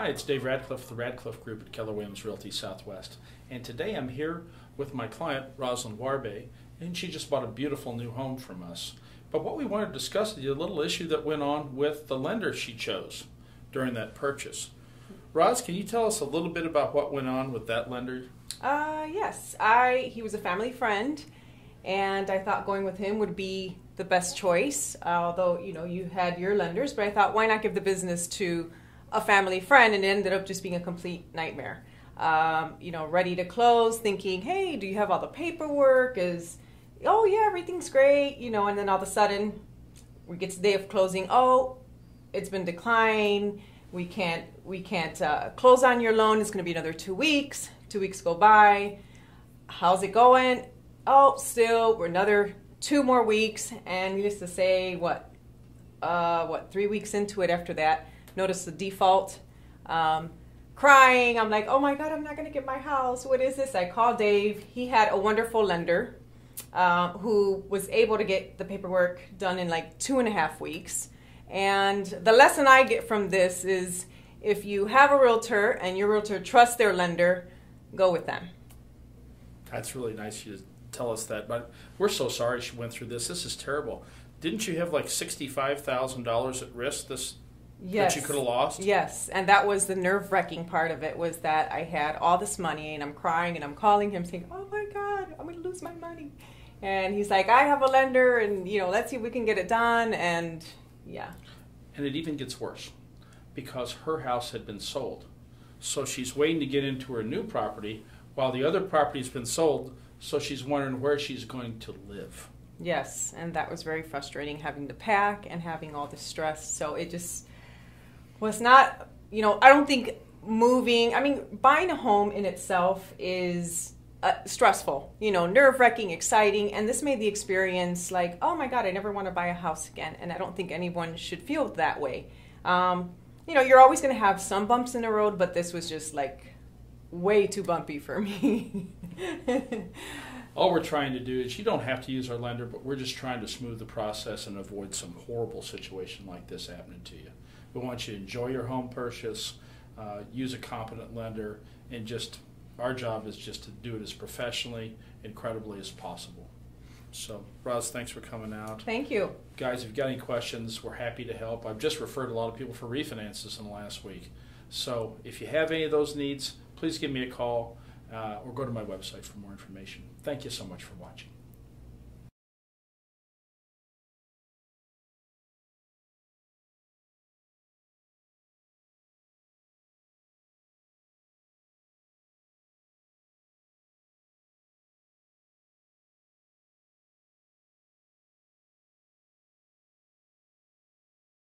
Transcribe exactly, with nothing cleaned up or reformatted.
Hi, it's Dave Radcliffe, the Radcliffe Group at Keller Williams Realty Southwest. And today I'm here with my client, Rosalind Warbe, and she just bought a beautiful new home from us. But what we want to discuss is a little issue that went on with the lender she chose during that purchase. Roz, can you tell us a little bit about what went on with that lender? Uh, yes. I, he was a family friend, and I thought going with him would be the best choice, although, you know, you had your lenders, but I thought, why not give the business to a family friend? And it ended up just being a complete nightmare. Um, you know, ready to close, thinking, hey, do you have all the paperwork? Is, oh yeah, everything's great, you know, and then all of a sudden we get to the day of closing, oh, it's been declined, we can't, we can't uh, close on your loan, it's gonna be another two weeks, two weeks go by, how's it going? Oh, still, we're another two more weeks, and needless to say, what, uh, what, three weeks into it after that, notice the default, um, crying. I'm like, oh my God, I'm not going to get my house. What is this? I called Dave. He had a wonderful lender uh, who was able to get the paperwork done in like two and a half weeks. And the lesson I get from this is if you have a realtor and your realtor trusts their lender, go with them. That's really nice you to tell us that, but we're so sorry she went through this. This is terrible. Didn't you have like sixty-five thousand dollars at risk this Yes. that you could have lost? Yes, and that was the nerve-wracking part of it, was that I had all this money, and I'm crying, and I'm calling him saying, oh my God, I'm going to lose my money. And he's like, I have a lender, and, you know, let's see if we can get it done, and yeah. And it even gets worse, because her house had been sold. So she's waiting to get into her new property while the other property's been sold, so she's wondering where she's going to live. Yes, and that was very frustrating, having to pack and having all the stress, so it just... Well, it's not, you know, I don't think moving, I mean, buying a home in itself is uh, stressful, you know, nerve-wracking, exciting, and this made the experience like, oh my God, I never want to buy a house again, and I don't think anyone should feel that way. Um, you know, you're always going to have some bumps in the road, but this was just like way too bumpy for me. All we're trying to do is, you don't have to use our lender, but we're just trying to smooth the process and avoid some horrible situation like this happening to you. We want you to enjoy your home purchase, uh, use a competent lender, and just, our job is just to do it as professionally and credibly as possible. So, Roz, thanks for coming out. Thank you. Guys, if you've got any questions, we're happy to help. I've just referred a lot of people for refinances in the last week. So, if you have any of those needs, please give me a call uh, or go to my website for more information. Thank you so much for watching.